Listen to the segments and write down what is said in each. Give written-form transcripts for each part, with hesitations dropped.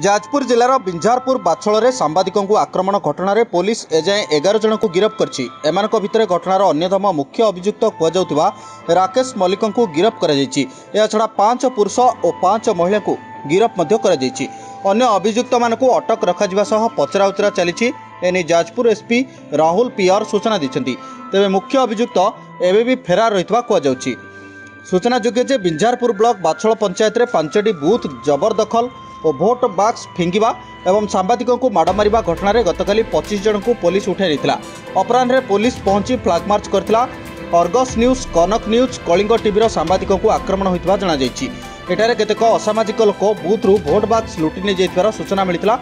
जाजपुर जिलार बिंझारपुर बाछल सांबादिकों आक्रमण घटना रे पुलिस एजाएं 11 जन को गिरफ्त करछि। एमानक भितर घटनार अन्यतम मुख्य अभियुक्त कहुवा राकेश मल्लिक को गिरफ्त करा जायछि। या छड़ा 5 पुरुष और 5 महिला को गिरफ्त मध्य करा जायछि। अन्य अभियुक्त मानकु अटक रखा सह पचराउचरा चली एने जाजपुर एसपी राहुल पियर सूचना दैछन्ति। तेबे मुख्य अभियुक्त एबे भी फेरार रहितवा कहुवाउछि। सूचना योग्य जे बिंझारपुर ब्लॉक बाछल पंचायत रे 5टी बूथ जबरदखल और भोट बाक्स फिंगिबा एवं सांबादिकों को माड़ मारिबा घटना रे गतकाली 25 जन को पुलिस उठाई अपराह्न रे पुलिस पहुंची फ्लाग मार्च करथिला। Argus news, Kanak news, Kalinga टीवीर सांबादिकों को आक्रमण होइतबा जाना जायछि। एठारे केतेक असामाजिक लोक बूथ रु भोट बाक्स लुटि ने जैतबार सूचना मिलितला।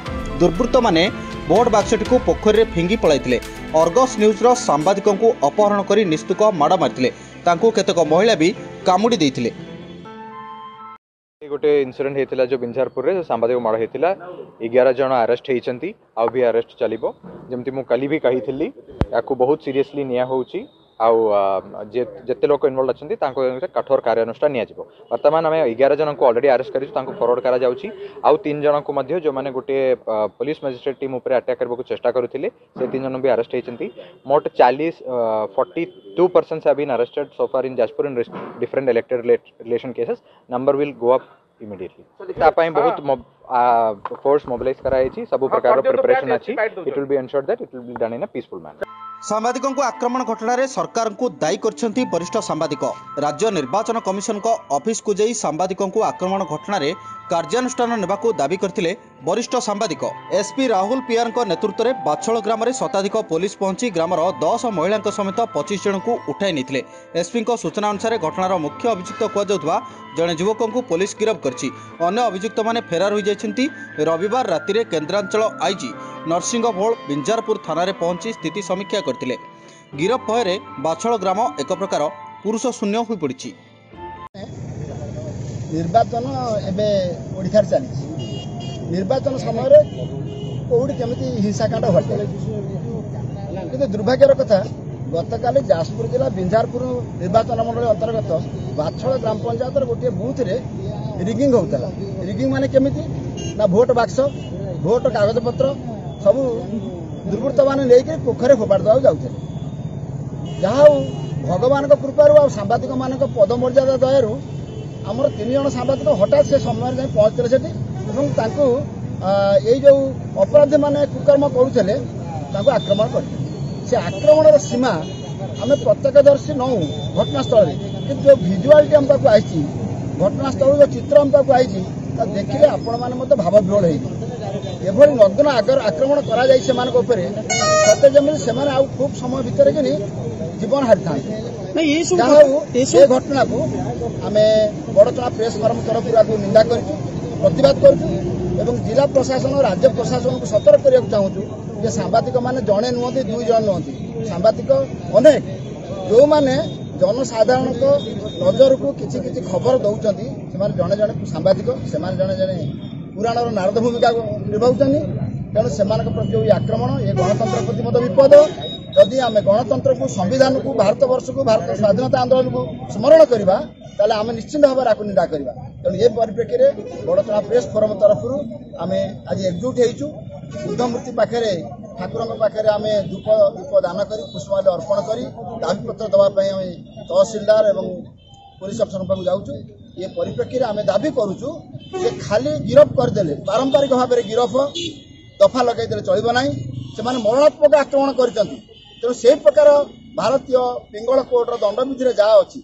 दुर्वृत्त माने भोट बाक्सटिकु पोखरी में फिंगी पळाइतिले। अर्गस न्यूजर सांबादिकों को अपहरण कर निस्तुक माड़ मारितिले। तांको केतेक महिला भी कामुडी देइतिले। गोटे इनसीडेट होता जो बिंझारपुर में सांबादिक माड़ होता 11 जन आरेस्ट होती आउ भी आरेस्ट चलो जमी मुझे कल भी कही या बहुत सीरीयसली नि जिते लोक इनवल्व अच्छा कठोर कार्यानुष्ठान बर्तमान आम 11 जन को अलरेडी आरेस्ट करूँ फरवर्ड कर 3 जन को जो मैंने गोटे पुलिस मजिस्ट्रेट टीम उपर अटैक करने को चेषा करते से 3 जन भी आरेस्ट होती। मोट 42 persons have been arrested so far in Jajpur in different elected relation cases. Number will go up immediately. बहुत फोर्स मोबिलाइज कराई सब प्रकार प्रिपरेशन अच्छी। It will be ensured that it will be done in a peaceful manner. सांबादिकों को आक्रमण घटना रे सरकार को दायी करछंती वरिष्ठ सांबादिक। राज्य निर्वाचन कमिशन को ऑफिस को जाई सांबादिकों को आक्रमण घटना रे कार्यानुष्ठान नेबाको दाबी करथिले वरिष्ठ सांबादिक। एसपी राहुल पियार को नेतृत्व रे बाछल ग्राम रे शताधिक पुलिस पहुंची ग्रामर 10 महिला समेत 25 जन को उठाई नेथिले। एसपी को सूचना अनुसार घटनार मुख्य अभियुक्त कहुवा जने युवक को पुलिस गिरफ्त करछि। अन्य अभियुक्त माने फेरार होई जायछन्ती। रविवार राति रे केंद्रांचल आईजी नरसिंह भोल बिंझारपुर थाना रे पहुंची स्थिति समीक्षा करथिले। गिरफ्त भयरे बाछल ग्राम एक प्रकार पुरुष शून्य होई पड़िछि। निर्वाचन एबे ओडिसार चली निर्वाचन समय कौटी केमी हिंसाकांड घटे कि दुर्भाग्यर कथा गत काली जाजपुर जिला बिंझारपुर निर्वाचन मंडल अंतर्गत बाछल ग्राम पंचायत गोटे बूथ रे रिगिंग होता। रिगिंग माने केमिति ना भोट बाक्स भोट कागज पत्र सबू दुर्वृत्त मैंने लेकर पोखर फोपाड़ देवा जाते जहा भगवान कृपार आ सांबादिक मान पदमर्यादा दयारू आमर 3 जन सांबादिक हटात से समय जाए पहुंचते से जो अपराधी मैंने कुकर्म करुले आक्रमण करते आक्रमण सीमा आम प्रत्यक्षदर्शी नौ घटनास्थल कि जो भिजुआलिटी आम पाक आई घटनास्थल जो चित्र आम पाक आई देखिए आपण मैंने भावविहल हो नग्न आगर आक्रमण कर सत्य जमी से खूब समय भितर कि जीवन हारी था घटना को आम बड़चना प्रेस फॉरम तरफ निंदा प्रतिवाद एवं जिला प्रशासन और राज्य प्रशासन को सतर्क करने चाहूँ जे सांबादिक मैंने जड़े नुहति 2 जन नुहति सांबादिक अनेक जो मैंने जनसाधारण नजर को किसी किसी खबर दौरान जड़े जड़े सांबादिक से जड़े जड़े पुराणर नारद भूमिका निभावती तेणु से प्रति आक्रमण ये गणतंत्र प्रति मत विपद। यदि आम गणतंत्र को संविधान को भारत वर्ष को भारत स्वाधीनता आंदोलन को स्मरण करवा ताले आम निश्चिंत भाव आपको निंदा करवा तेणु ये परिप्रेक्षी में बड़चना प्रेस फोरम तरफ आम आज एकजुट होचु। बुद्धमूर्ति पाखे ठाकुर पाखे आम धूप दीप दान कर पुष्पांजलि अर्पण कर दाबीपत्र देवाई आम तहसिलदार एवं पुलिस अफसर पाक जाऊँ। ये परिप्रेक्षी में आम दाबी करुचु जे खाली गिरफ करदे पारंपरिक भाव में गिरफ दफा लगेदे चलो ना से मरणात्मक आक्रमण कर तेणु से प्रकार भारतीय पिंगल कोर्टर दंडविधि में जहाँ अच्छी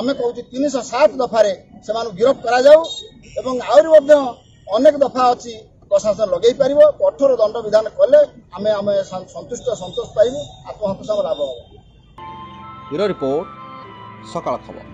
आम कहे 307 दफारे से गिरफ्त करनेक दफा अच्छी प्रशासन लगे पार कठोर दंड विधान कले आम आम संतुष्ट सतोष पाइबू आत्महत्या लाभ हम। रिपोर्ट सकाल खबर।